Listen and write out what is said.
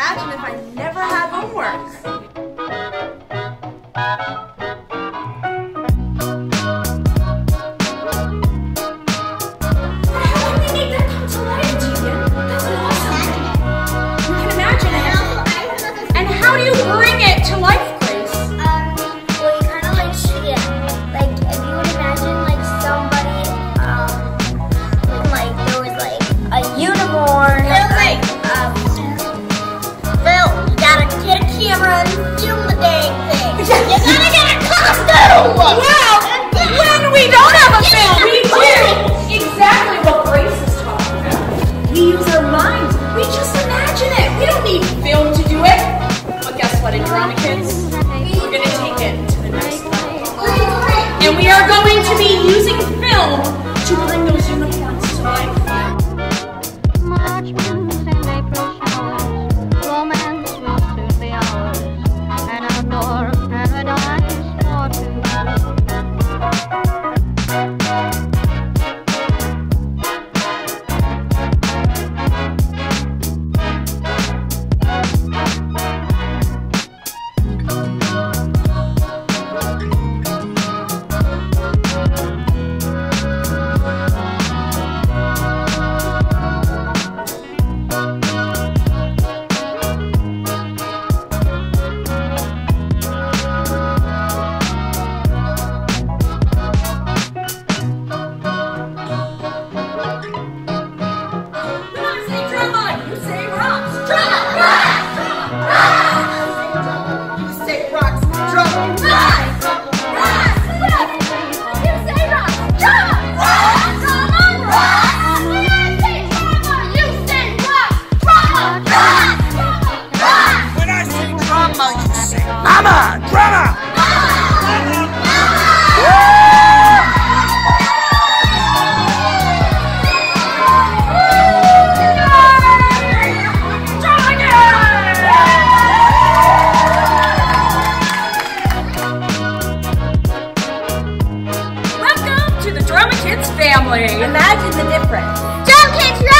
imagine if I never had homework. How did we make that come to life, Tegan? That's awesome. You can imagine it. And how do you bring it to life? Drama Kids, we're going to take it to the next level. And we are going to be using film to bring those unicorns to life. Drama Kids family. Imagine the difference. Drama Kids.